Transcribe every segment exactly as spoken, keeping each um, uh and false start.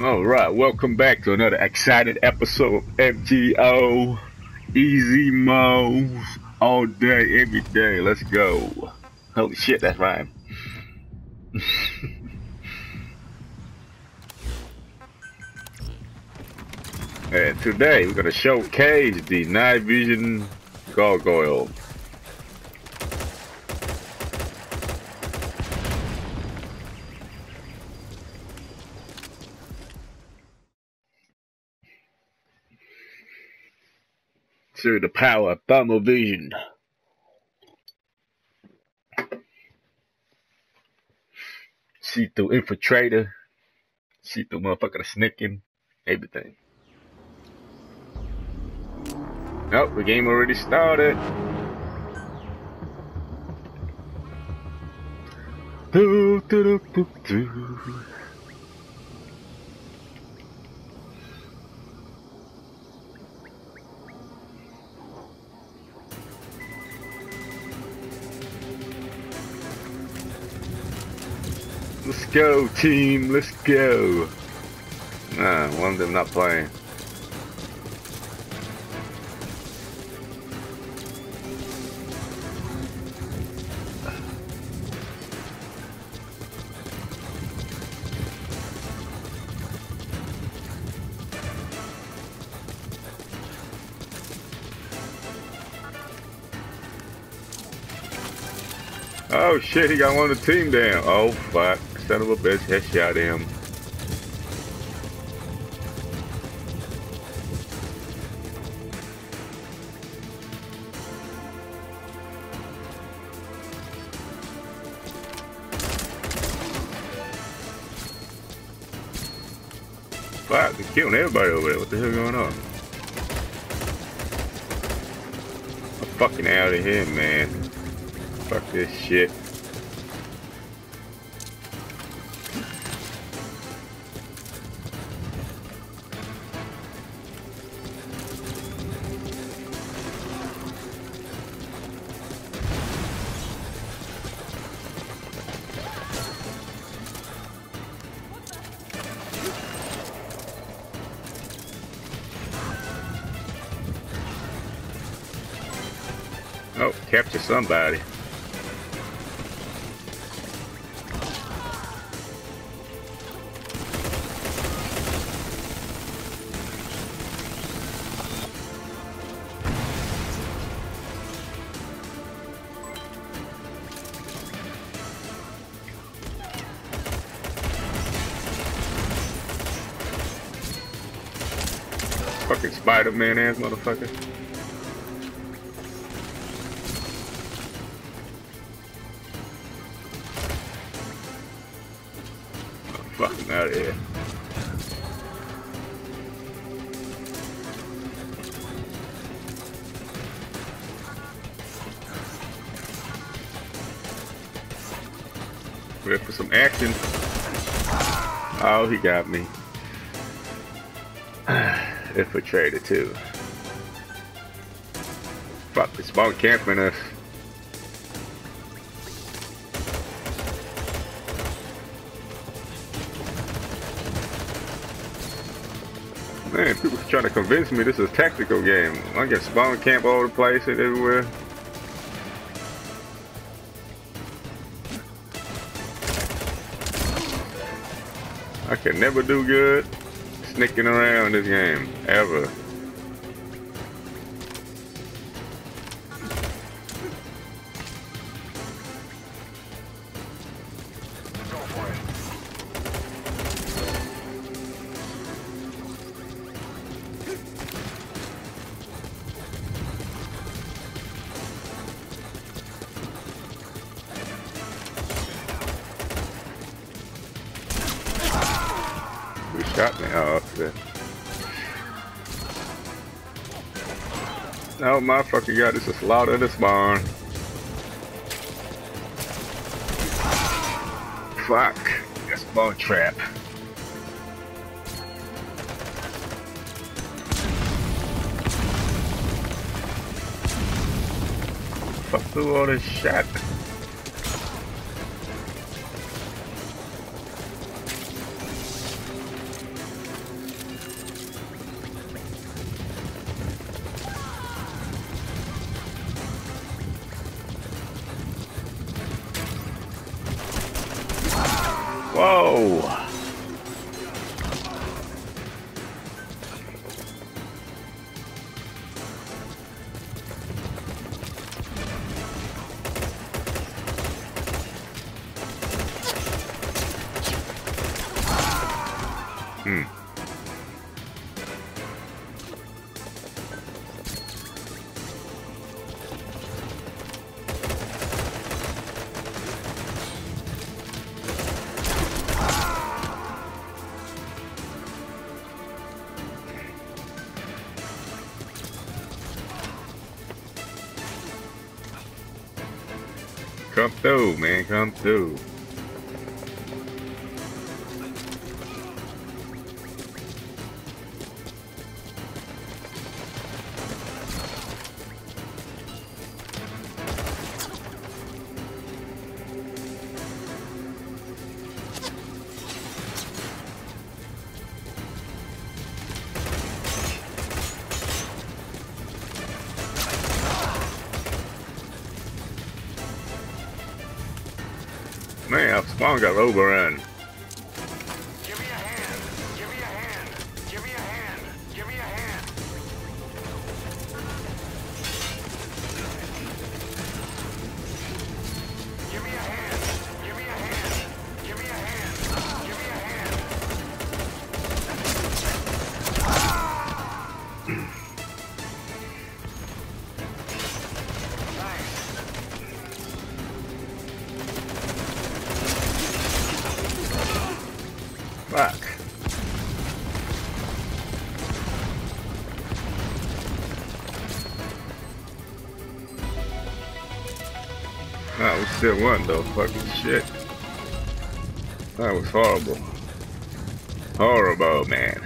All right, welcome back to another excited episode of M G O, Easy Mode, all day, every day. Let's go. Holy shit, that's right. And today we're gonna showcase the night vision gargoyle. Through the power of thermal vision. See through infiltrator. See through motherfucker sneaking. Everything. Oh, the game already started. Do, do, do, do, do. Let's go, team. Let's go. Nah, one of them not playing. Oh shit, he got one of the team down. Oh fuck. Son of a bitch, headshot him. Fuck, they're killing everybody over there. What the hell going on? I'm fucking out of here, man. Fuck this shit. Oh, capture somebody. Fucking Spider-Man ass motherfucker. Fucking out of here. Ready for some action. Oh, he got me. Infiltrator too. Fuck, the spawn camping us. Man, people trying to convince me this is a tactical game. I get spawn camp all the place and everywhere. I can never do good sneaking around this game, ever. Got me out there. Oh my fucking god, this is louder than spawn. Fuck. That's ball trap. Fuck through all this shit. go. Hmm. Come through, man, come through. Man, our spawn got overrun. Give me a hand. Give me a hand. Give me a hand. Give me a hand. Give me a hand. Give me a hand. Give me a hand. Give me a hand. Fuck. Ah, we still won though, fucking shit. That was horrible. Horrible, man.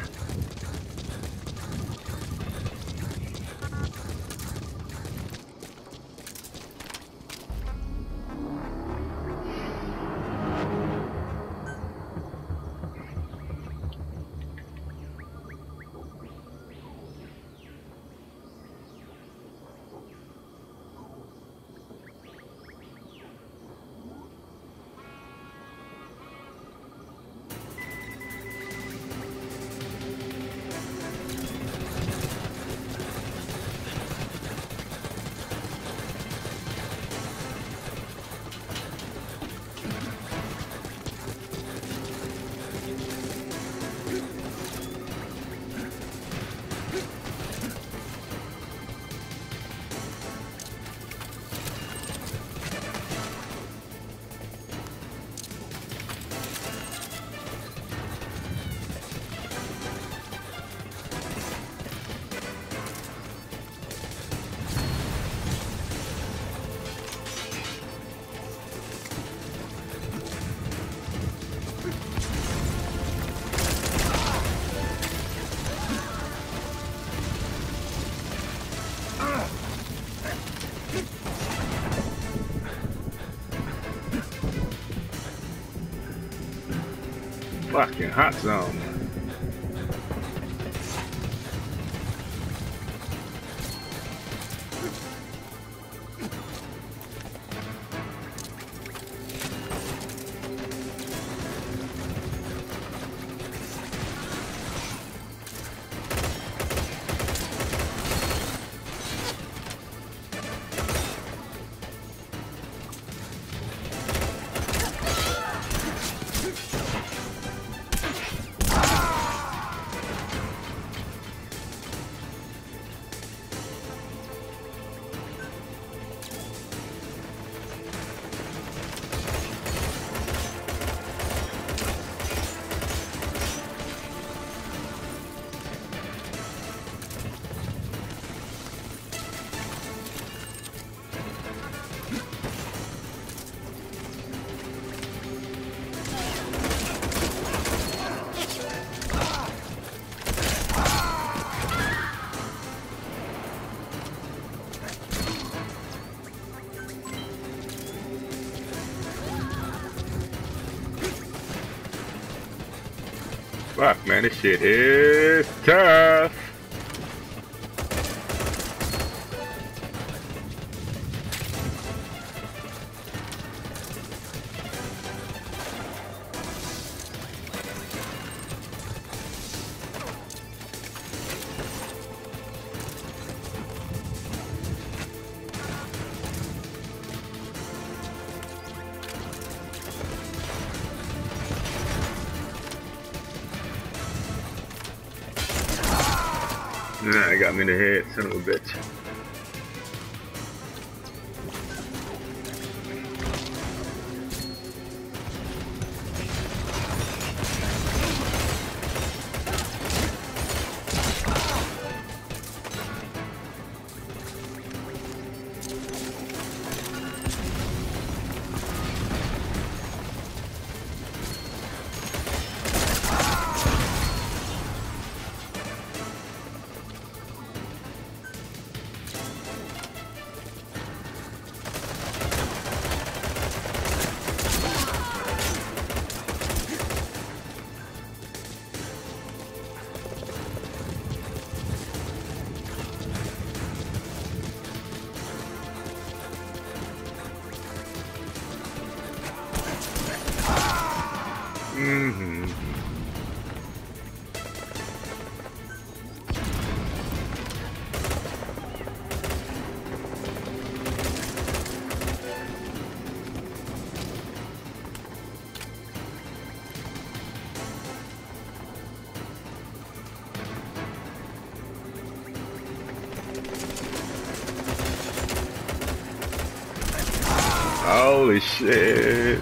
Fucking hot zone. Fuck, man, this shit is tough. Nah, I got me in the head, son of a bitch. Holy shit.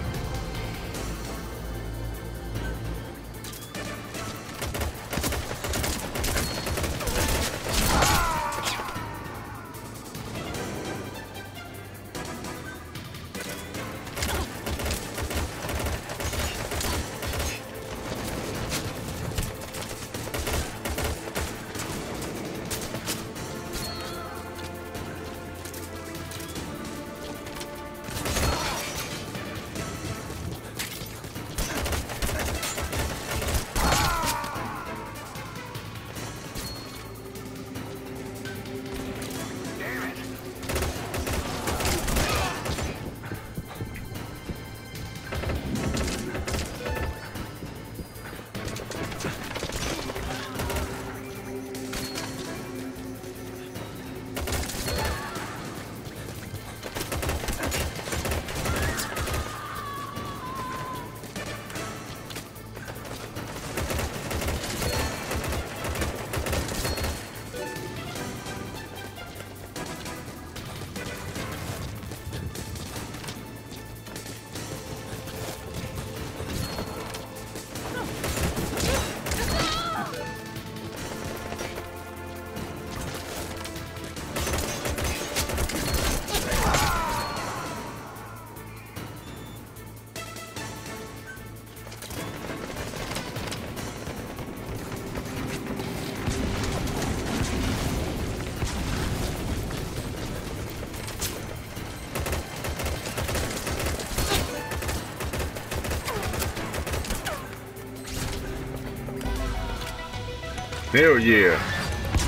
Hell yeah.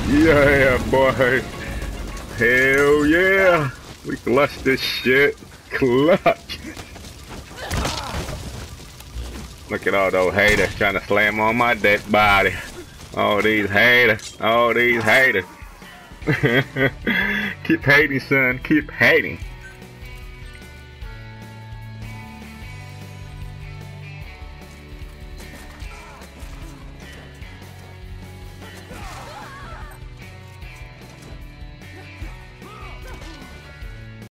Yeah, boy. Hell yeah. We clutched this shit. Clutch. Look at all those haters trying to slam on my dead body. All these haters. All these haters. Keep hating, son. Keep hating.